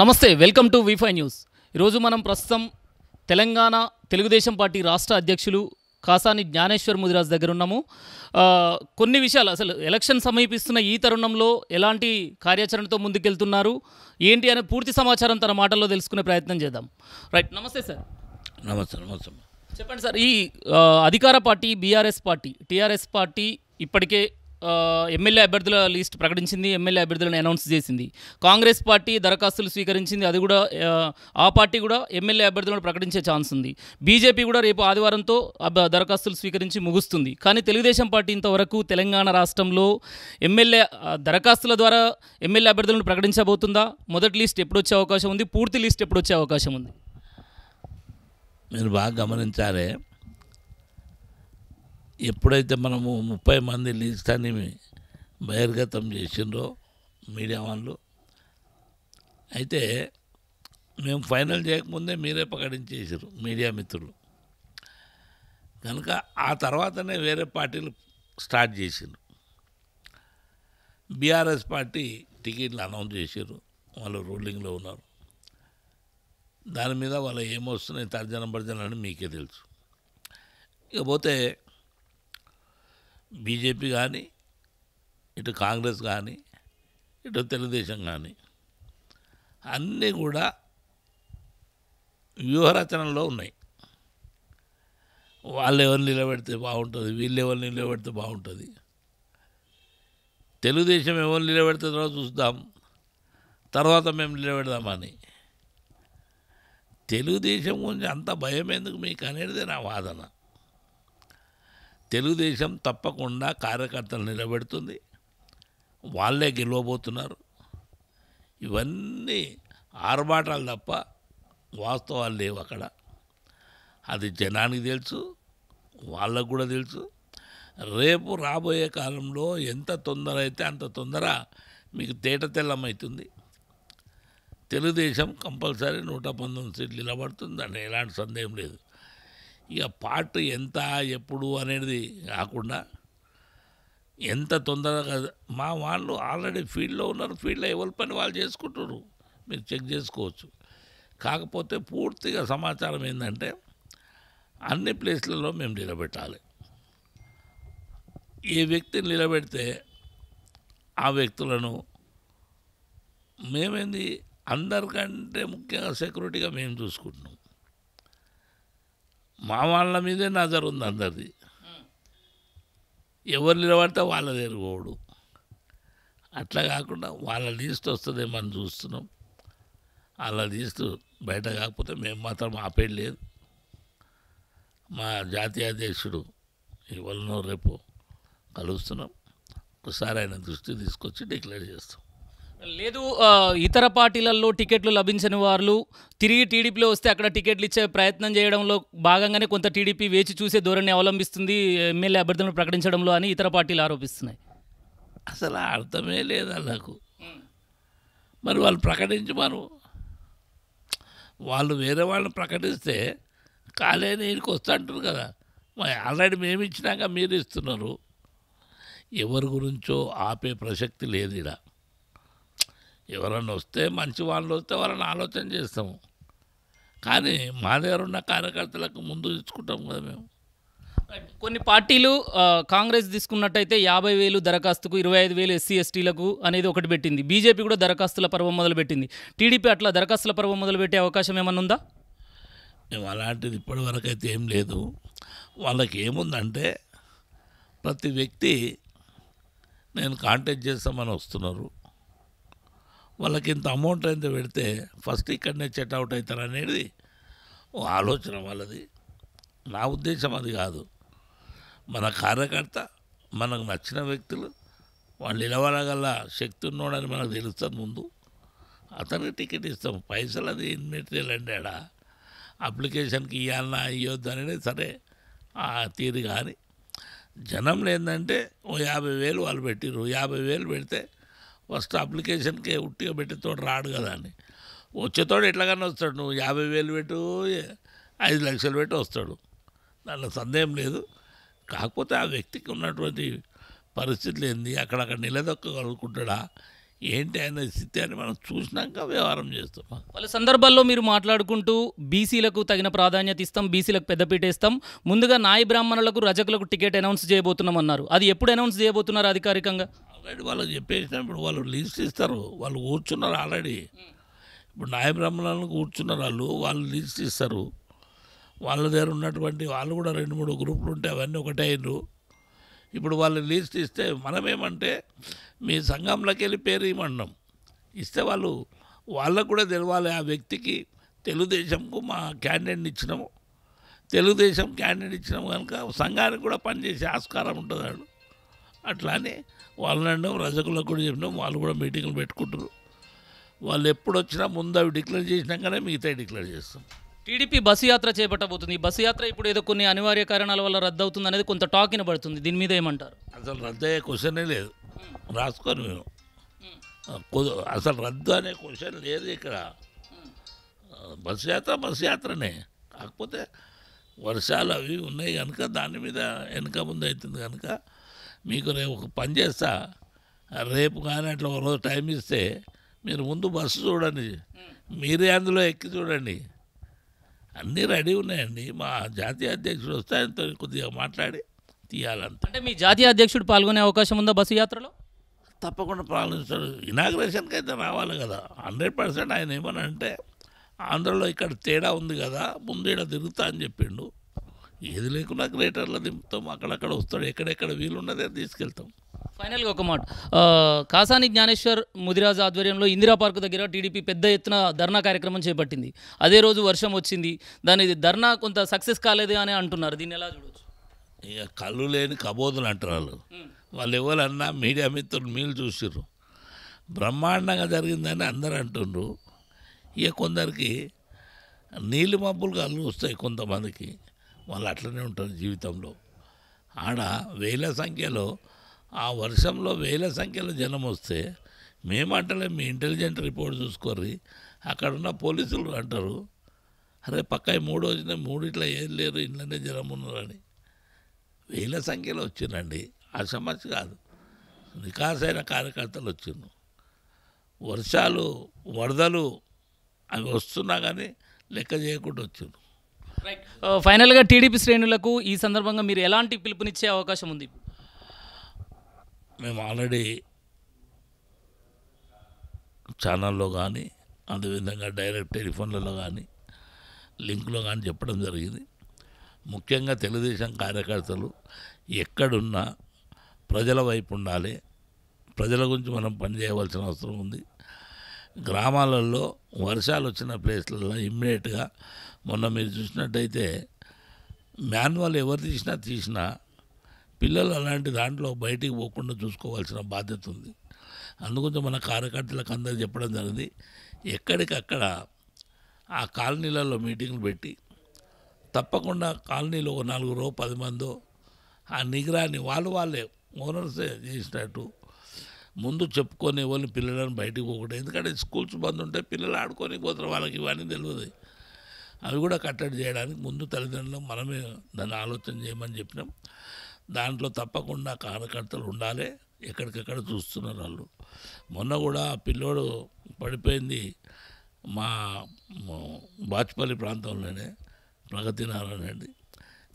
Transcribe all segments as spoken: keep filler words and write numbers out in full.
నమస్తే welcome to V five news రోజుమనం ప్రస్తుతం తెలంగాణ తెలుగుదేశం పార్టీ రాష్ట్ర అధ్యక్షులు కాసాని జ్ఞానేశ్వర్ ముదిరాజ్ దగ్గర ఉన్నాము కొన్ని విషయాలు అసలు ఎలక్షన్ సమీపిస్తున్న ఈ తరుణంలో ఎలాంటి కార్యాచరణతో ముందుకెళ్తున్నారు ఏంటి అనే పూర్తి సమాచారం తన మాటల్లో తెలుసుకునే ప్రయత్నం చేద్దాం రైట్ నమస్తే సార్ నమస్తే నమస్తే చెప్పండి సార్ ఈ అధికార party BRS party TRS party ఇప్పటికే ఎమ్మెల్యే అభ్యర్థుల లిస్ట్ ప్రకటించింది ఎమ్మెల్యే అభ్యర్థులను అనౌన్స్ చేసింది కాంగ్రెస్ పార్టీ దరఖాస్తులు స్వీకరించింది అది కూడా ఆ పార్టీ కూడా ఎమ్మెల్యే అభ్యర్థులను ప్రకటించే ఛాన్స్ ఉంది బీజేపీ కూడా రేపు ఆదివారంతో దరఖాస్తులు స్వీకరించి ముగుస్తుంది కానీ తెలుగుదేశం పార్టీ ఇంతవరకు తెలంగాణ రాష్ట్రంలో ఎమ్మెల్యే దరఖాస్తుల ద్వారా ఎమ్మెల్యే అభ్యర్థులను ప్రకటించబోతుందా మొదటి లిస్ట్ ఎప్పుడు వచ్చే అవకాశం ఉంది పూర్తి లిస్ట్ ఎప్పుడు వచ్చే అవకాశం ఉంది మీరు బాగా గమనించారే ఎప్పుడైతే మనము ముప్పై మంది లిస్ట్ అని బహిర్గతం చేసిండ్రో మీడియా వాళ్ళు అయితే మేము ఫైనల్ చేయకముందే మీరే ప్రకటించేసారు మీడియా మిత్రులు కనుక ఆ తర్వాతనే వేరే పార్టీలు స్టార్ట్ చేసిండ్రు బీఆర్ఎస్ పార్టీ టికెట్లు అనౌన్స్ చేసారు వాళ్ళు రూలింగ్లో ఉన్నారు దాని మీద వాళ్ళు ఏమొస్తున్నాయి తర్జన భర్జన అని మీకే తెలుసు ఇకపోతే బీజేపీ కానీ ఇటు కాంగ్రెస్ కానీ ఇటు తెలుగుదేశం కానీ అన్నీ కూడా వ్యూహరచనలో ఉన్నాయి వాళ్ళు ఎవరు నిలబెడితే బాగుంటుంది వీళ్ళు ఎవరు నిలబెడితే బాగుంటుంది తెలుగుదేశం ఎవరు నిలబెడతారో చూద్దాం తర్వాత మేము నిలబెడదామని తెలుగుదేశం గురించి అంత భయం ఎందుకు మీకు అనేదే నా వాదన తెలుగుదేశం తప్పకుండా కార్యకర్తలు నిలబెడుతుంది వాళ్ళే గెలవబోతున్నారు ఇవన్నీ ఆర్భాటాలు తప్ప వాస్తవాలు లేవు అక్కడ అది జనానికి తెలుసు వాళ్ళకు కూడా తెలుసు రేపు రాబోయే కాలంలో ఎంత తొందర అయితే అంత తొందర మీకు తేట తెల్లమవుతుంది తెలుగుదేశం కంపల్సరీ నూట పంతొమ్మిది సీట్లు నిలబడుతుంది అంటే ఎలాంటి సందేహం లేదు ఇక పార్టీ ఎంత ఎప్పుడు అనేది కాకుండా ఎంత తొందరగా మా వాళ్ళు ఆల్రెడీ ఫీల్డ్లో ఉన్నారు ఫీల్డ్లో ఎవరి పని వాళ్ళు చేసుకుంటారు మీరు చెక్ చేసుకోవచ్చు కాకపోతే పూర్తిగా సమాచారం ఏంటంటే అన్ని ప్లేస్లలో మేము నిలబెట్టాలి ఏ వ్యక్తిని నిలబెడితే ఆ వ్యక్తులను మేమేంది అందరికంటే ముఖ్యంగా సెక్యూరిటీగా మేము చూసుకుంటున్నాం మా వాళ్ళ మీదే నజర్ ఉంది అందరిది ఎవరు నిలబడితే వాళ్ళ దగ్గర పోడు అట్లా కాకుండా వాళ్ళ లిస్ట్ వస్తుందేమని చూస్తున్నాం వాళ్ళ లిస్ట్ బయట కాకపోతే మేము మాత్రం ఆపేది లేదు మా జాతీయ అధ్యక్షుడు ఇవాళనో రేపు కలుస్తున్నాం ఒకసారి ఆయన దృష్టి తీసుకొచ్చి డిక్లేర్ చేస్తాం లేదు ఇతర పార్టీలలో టికెట్లు లభించని వాళ్ళు తిరిగి టీడీపీలో వస్తే అక్కడ టికెట్లు ఇచ్చే ప్రయత్నం చేయడంలో భాగంగానే కొంత టీడీపీ వేచి చూసే ధోరణి అవలంబిస్తుంది ఎమ్మెల్యే అభ్యర్థులను ప్రకటించడంలో అని ఇతర పార్టీలు ఆరోపిస్తున్నాయి అసలు అర్థమే లేదు నాకు మరి వాళ్ళు ప్రకటించమను వాళ్ళు వేరే వాళ్ళని ప్రకటిస్తే కాలేని ఇక్కడికి వస్తూ అంటారు కదా మరి ఆల్రెడీ మేము ఇచ్చినాక మీరు ఇస్తున్నారు ఎవరి గురించో ఆపే ప్రసక్తి లేదు ఇక్కడ ఎవరన్నా వస్తే మంచి వాళ్ళు వస్తే వాళ్ళని ఆలోచన చేస్తాము కానీ మా దగ్గర ఉన్న కార్యకర్తలకు ముందు ఇచ్చుకుంటాం కదా మేము కొన్ని పార్టీలు కాంగ్రెస్ తీసుకున్నట్టయితే యాభై వేలు దరఖాస్తుకు ఇరవై ఐదు వేలు ఎస్సీ ఎస్టీలకు అనేది ఒకటి పెట్టింది బీజేపీ కూడా దరఖాస్తుల పర్వం మొదలుపెట్టింది టీడీపీ అట్లా దరఖాస్తుల పర్వం మొదలుపెట్టే అవకాశం ఏమన్నా ఉందా మేము అలాంటిది ఇప్పటివరకు అయితే ఏం లేదు వాళ్ళకి ఏముందంటే ప్రతి వ్యక్తి నేను కాంటాక్ట్ చేస్తామని వస్తున్నారు వాళ్ళకి ఇంత అమౌంట్ అయితే పెడితే ఫస్ట్ ఇక్కడనే చెట్ అవుట్ అవుతారు అనేది ఓ ఆలోచన వాళ్ళది నా ఉద్దేశం అది కాదు మన కార్యకర్త మనకు నచ్చిన వ్యక్తులు వాళ్ళు నిలబడగల శక్తి ఉన్నోడని మనకు తెలుస్తుంది ముందు అతనికి టికెట్ ఇస్తాం పైసలు అది ఇన్మెటీరియల్ అండి ఆడ అప్లికేషన్కి ఇవ్వాలన్నా ఇవ్వద్దు అనేది సరే ఆ తీరు కానీ జనంలో ఏంటంటే ఓ యాభై వేలు వాళ్ళు పెట్టిరు యాభై వేలు పెడితే ఫస్ట్ అప్లికేషన్కి ఉట్టిగా పెట్టేతోడు రాడు కదా అని వచ్చేతోడు ఎట్లాగన్నా వస్తాడు నువ్వు యాభై వేలు పెట్టు ఐదు లక్షలు పెట్టి వస్తాడు దాంట్లో సందేహం లేదు కాకపోతే ఆ వ్యక్తికి ఉన్నటువంటి పరిస్థితులు ఏంది అక్కడక్కడ నిలదొక్కగలుగుకుంటాడా ఏంటి ఆయన స్థితి అని మనం చూసినాక వ్యవహారం చేస్తాం. వాళ్ళ సందర్భాల్లో మీరు మాట్లాడుకుంటూ బీసీలకు తగిన ప్రాధాన్యత ఇస్తాం, బీసీలకు పెద్దపీట ఇస్తాం, ముందుగా నాయ బ్రాహ్మణులకు రజకులకు టికెట్ అనౌన్స్ చేయబోతున్నాం అన్నారు. అది ఎప్పుడు అనౌన్స్ చేయబోతున్నారు అధికారికంగా? ఆల్రెడీ వాళ్ళకి చెప్పేసినప్పుడు వాళ్ళు లిస్ట్ ఇస్తారు, వాళ్ళు కూర్చున్నారు ఆల్రెడీ. ఇప్పుడు నాయ బ్రాహ్మణులను కూర్చున్నారు, వాళ్ళు వాళ్ళు లిస్ట్ ఇస్తారు. వాళ్ళ దగ్గర ఉన్నటువంటి వాళ్ళు కూడా రెండు మూడు గ్రూపులు ఉంటే అవన్నీ ఒకటే అయ్యారు. ఇప్పుడు వాళ్ళు లిస్ట్ ఇస్తే మనమేమంటే మీ సంఘంలోకి వెళ్ళి పేరు ఇవ్వమన్నాం. ఇస్తే వాళ్ళు వాళ్ళకు కూడా తెలవాలి, ఆ వ్యక్తికి తెలుగుదేశంకు మా క్యాండిడేట్ని ఇచ్చినాము, తెలుగుదేశం క్యాండిడేట్ ఇచ్చినాము కనుక సంఘానికి కూడా పనిచేసే ఆస్కారం ఉంటుంది అన్నాడు. అట్లా అని వాళ్ళనడం రజకులకు కూడా చెప్పినాం, వాళ్ళు కూడా మీటింగ్లు పెట్టుకుంటారు. వాళ్ళు ఎప్పుడు వచ్చినా ముందు అవి డిక్లేర్ చేసినాకనే మిగతా డిక్లేర్ చేస్తాం. టీడీపీ బస్సు యాత్ర చేపట్టబోతుంది. ఈ బస్సు యాత్ర ఇప్పుడు ఏదో కొన్ని అనివార్య కారణాల వల్ల రద్దు అవుతుంది అనేది కొంత టాక్ వినబడుతుంది. దీని మీద ఏమంటారు? అసలు రద్దు అయ్యే క్వశ్చనే లేదు, రాసుకొని మేము అసలు రద్దు అనే క్వశ్చన్ లేదు ఇక్కడ. బస్సు యాత్ర బస్సు యాత్రనే, కాకపోతే వర్షాలు అవి ఉన్నాయి కనుక దాని మీద వెనక ముందు అవుతుంది కనుక మీకు రేపు ఒక పని చేస్తా, రేపు కానీ అట్లా ఒక రోజు టైం ఇస్తే మీరు ముందు బస్సు చూడండి, మీరే అందులో ఎక్కి చూడండి, అన్నీ రెడీ ఉన్నాయండి. మా జాతీయ అధ్యక్షుడు వస్తే ఆయనతో కొద్దిగా మాట్లాడి తీయాలంత. అంటే మీ జాతీయ అధ్యక్షుడు పాల్గొనే అవకాశం ఉందా బస్సు యాత్రలో? తప్పకుండా పాల్గొస్తాడు, ఇనాగ్రేషన్కి అయితే రావాలి కదా హండ్రెడ్ పర్సెంట్. ఆయన ఏమని అంటే ఆంధ్రలో ఇక్కడ తేడా ఉంది కదా ముందు ఇక్కడ తిరుగుతా అని చెప్పిండు. ఏది లేకుండా గ్రేటర్లో దింపుతాం, అక్కడక్కడ వస్తాడు, ఎక్కడెక్కడ వీలున్నదే తీసుకెళ్తాం. ఫైనల్గా ఒక మాట, కాసాని జ్ఞానేశ్వర్ ముదిరాజ్ ఆధ్వర్యంలో ఇందిరా పార్క్ దగ్గర టీడీపీ పెద్ద ఎత్తున ధర్నా కార్యక్రమం చేపట్టింది. అదే రోజు వర్షం వచ్చింది, దాని ధర్నా కొంత సక్సెస్ కాలేదు అని అంటున్నారు. దీన్ని ఎలా చూడవచ్చు? ఇక కళ్ళు లేని కబోదులు అంటారు వాళ్ళు. వాళ్ళు ఎవరన్నా మీడియా మిత్రులు మీరు చూసిర్రు, బ్రహ్మాండంగా జరిగిందని అందరు అంటుండ్రు. ఇక కొందరికి నీళ్ళు మబ్బులు కళ్ళు వస్తాయి, కొంతమందికి వాళ్ళు అట్లనే ఉంటారు జీవితంలో. ఆడ వేల సంఖ్యలో ఆ వర్షంలో వేల సంఖ్యలో జనం వస్తే మేము అంటలే మీ ఇంటెలిజెంట్ రిపోర్ట్ చూసుకోర్రి, అక్కడ ఉన్న పోలీసులు అంటారు అరే పక్క మూడు వచ్చిన మూడు ఇట్లా ఏం లేరు ఇంట్లోనే జనం ఉన్నారని. వేల సంఖ్యలో వచ్చిందండి, ఆ సమస్య కాదు, నికాసైన కార్యకర్తలు వచ్చిండ్రు. వర్షాలు వరదలు అవి వస్తున్నా కానీ లెక్క చేయకుండా వచ్చిండ్రు. రైట్, ఫైనల్గా టీడీపీ శ్రేణులకు ఈ సందర్భంగా మీరు ఎలాంటి పిలుపునిచ్చే అవకాశం ఉంది? మేము ఆల్రెడీ ఛానల్లో కానీ అదేవిధంగా డైరెక్ట్ టెలిఫోన్లలో కానీ లింక్లో కానీ చెప్పడం జరిగింది. ముఖ్యంగా తెలుగుదేశం కార్యకర్తలు ఎక్కడున్నా ప్రజల వైపు ఉండాలి, ప్రజల గురించి మనం పనిచేయవలసిన అవసరం ఉంది. గ్రామాలలో వర్షాలు వచ్చిన ప్లేస్లలో ఇమ్మీడియట్గా మొన్న మీరు చూసినట్టయితే మాన్యువల్ ఎవరు తీసినా తీసినా పిల్లలు అలాంటి దాంట్లో బయటికి పోకుండా చూసుకోవాల్సిన బాధ్యత ఉంది. అందుకొంచెం మన కార్యకర్తలకు అందరూ చెప్పడం జరిగింది, ఎక్కడికక్కడ ఆ కాలనీలలో మీటింగ్లు పెట్టి తప్పకుండా కాలనీలో నలుగురో పది మందో ఆ నిగ్రహాన్ని వాళ్ళు వాళ్ళే ఓనర్స్ చేసినట్టు ముందు చెప్పుకొని ఎవరిని పిల్లలను బయటికి పోకుండా, ఎందుకంటే స్కూల్స్ బంద్ ఉంటే పిల్లలు ఆడుకొని పోతారు, వాళ్ళకి ఇవన్నీ తెలియదు. అవి కూడా కట్టడి చేయడానికి ముందు తల్లిదండ్రులు మనమే దాన్ని ఆలోచన చేయమని చెప్పినాం. దాంట్లో తప్పకుండా కార్యకర్తలు ఉండాలి, ఎక్కడికెక్కడ చూస్తున్నారు వాళ్ళు. మొన్న కూడా పిల్లోడు పడిపోయింది మా బాచుపల్లి ప్రాంతంలోనే, ప్రగతి నారాయణ అండి.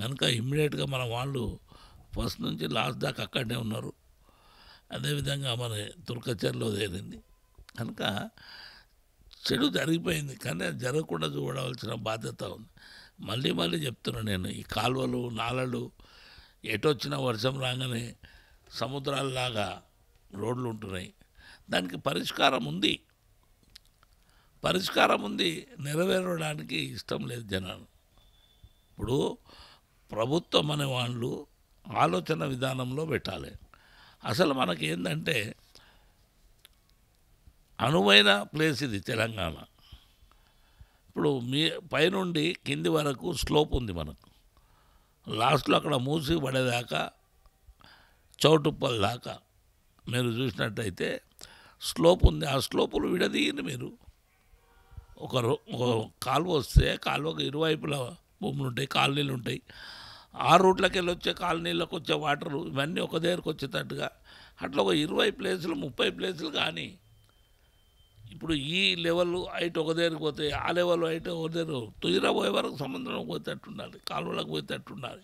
కనుక ఇమ్మీడియట్గా మన వాళ్ళు ఫస్ట్ నుంచి లాస్ట్ దాకా అక్కడనే ఉన్నారు. అదేవిధంగా మన తుర్కచర్లో జరిగింది కనుక చెడు జరిగిపోయింది, కానీ అది జరగకుండా చూడవలసిన బాధ్యత ఉంది. మళ్ళీ మళ్ళీ చెప్తున్నాను నేను, ఈ కాలువలు నాలలు ఎటొచ్చిన వర్షం రాగానే సముద్రాలలాగా రోడ్లు ఉంటున్నాయి. దానికి పరిష్కారం ఉంది, పరిష్కారం ఉంది, నెరవేరడానికి ఇష్టం లేదు జనాలు. ఇప్పుడు ప్రభుత్వం అనే వాళ్ళు ఆలోచన విధానంలో పెట్టాలి. అసలు మనకేందంటే అనువైన ప్లేస్ ఇది తెలంగాణ. ఇప్పుడు మీ పైనుండి కింది వరకు స్లోప్ ఉంది మనకు, లాస్ట్లో అక్కడ మూసి పడేదాకా చౌటుప్పల దాకా మీరు చూసినట్టయితే స్లోప్ ఉంది. ఆ స్లోపులు విడదీయండి మీరు, ఒక కాలువ వస్తే కాలువకు ఇరువైపుల భూములు ఉంటాయి, కాలనీలు ఉంటాయి. ఆ రూట్లోకి వెళ్ళి వచ్చే కాలనీలకు వచ్చే వాటరు ఇవన్నీ ఒక దగ్గరకు వచ్చేటట్టుగా అట్లా ఒక ఇరవై ప్లేసులు ముప్పై ప్లేసులు కానీ ఇప్పుడు ఈ లెవెల్ హైట్ ఒక దగ్గరికి పోతే ఆ లెవెల్ హైట్ ఒక దగ్గర తుజిరా పోయే వరకు సముద్రం పోయేటట్టు ఉండాలి, కాలువలకు పోయేటట్టు ఉండాలి.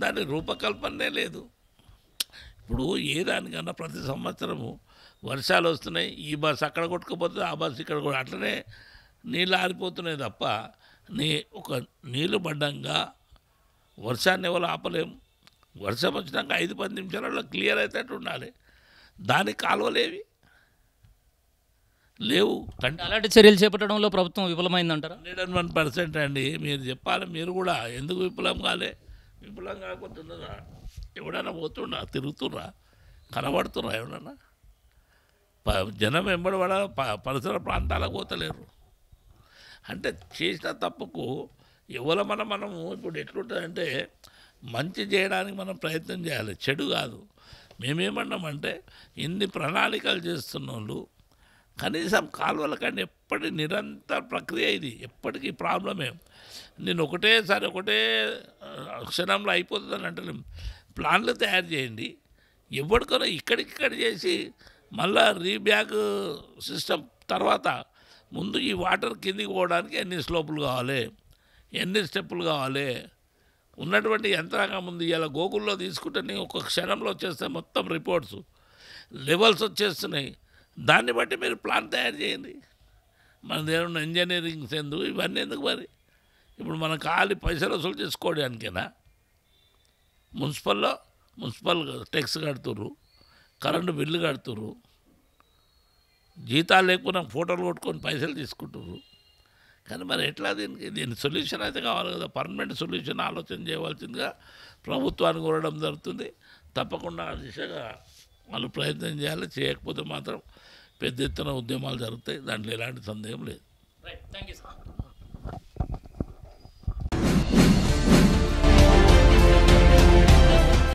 దాని రూపకల్పనే లేదు. ఇప్పుడు ఏ దానికన్నా ప్రతి సంవత్సరము వర్షాలు వస్తున్నాయి, ఈ బస్సు అక్కడ కొట్టుకుపోతుంది, ఆ బస్సు ఇక్కడ కూడా అట్లనే నీళ్ళు ఆరిపోతున్నాయి తప్ప నీ ఒక నీళ్ళు పడ్డంగా వర్షాన్ని ఎవరు ఆపలేము. వర్షం వచ్చినాక ఐదు పది నిమిషాలలో క్లియర్ అయితేట్టు ఉండాలి. దానికి కాలువలేవి లేవు. అలాంటి చర్యలు చేపట్టడంలో ప్రభుత్వం విఫలమైందంటారా? హండ్రెడ్ అండ్ వన్ పర్సెంట్ అండి. మీరు చెప్పాలి, మీరు కూడా ఎందుకు విఫలం కాలే? విఫలం కాకపోతున్నదా? ఎవడన్నా పోతుండా, తిరుగుతుర్రా, కనబడుతున్నా ఎవడన్నా? జనం వెంబడి పడ పరిసర ప్రాంతాలకు పోతలేరు. అంటే చేసిన తప్పుకు ఎవరు మన మనము ఇప్పుడు ఎట్లుంటుందంటే మంచి చేయడానికి మనం ప్రయత్నం చేయాలి, చెడు కాదు. మేమేమన్నామంటే ఇన్ని ప్రణాళికలు చేస్తున్న వాళ్ళు కనీసం కాలువల కానీ ఎప్పటి నిరంతర ప్రక్రియ ఇది, ఎప్పటికీ ప్రాబ్లమే. నేను ఒకటేసారి ఒకటే క్షణంలో అయిపోతుందని అంటే ప్లాన్లు తయారు చేయండి. ఎవరికైనా ఇక్కడికిక్కడ చేసి మళ్ళా రీబ్యాగ్ సిస్టమ్ తర్వాత ముందు ఈ వాటర్ కిందికి పోవడానికి ఎన్ని స్లోపులు కావాలి, ఎన్ని స్టెప్పులు కావాలి, ఉన్నటువంటి యంత్రాంగం ముందు ఇలా గూగుల్లో తీసుకుంటే నేను ఒక క్షణంలో వచ్చేస్తే మొత్తం రిపోర్ట్స్ లెవెల్స్ వచ్చేస్తున్నాయి. దాన్ని బట్టి మీరు ప్లాన్ తయారు చేయండి. మన దగ్గర ఇంజనీరింగ్స్ ఎందుకు, ఇవన్నీ ఎందుకు? మరి ఇప్పుడు మనం ఖాళీ పైసలు వసూలు చేసుకోవడానికైనా మున్సిపల్లో మున్సిపల్ ట్యాక్స్ కడుతుర్రు, కరెంటు బిల్లు కడుతుర్రు, జీతాలు లేకుండా ఫోటోలు కొట్టుకొని పైసలు తీసుకుంటుర్రు. కానీ మరి ఎట్లా దీనికి దీని సొల్యూషన్ అయితే కావాలి కదా. పర్మనెంట్ సొల్యూషన్ ఆలోచన చేయవలసిందిగా ప్రభుత్వాన్ని కోరడం జరుగుతుంది. తప్పకుండా ఆ దిశగా వాళ్ళు ప్రయత్నం చేయాలి. చేయకపోతే మాత్రం పెద్ద ఎత్తున ఉద్యమాలు జరుగుతాయి, దాంట్లో ఎలాంటి సందేహం లేదు. Right, thank you sir.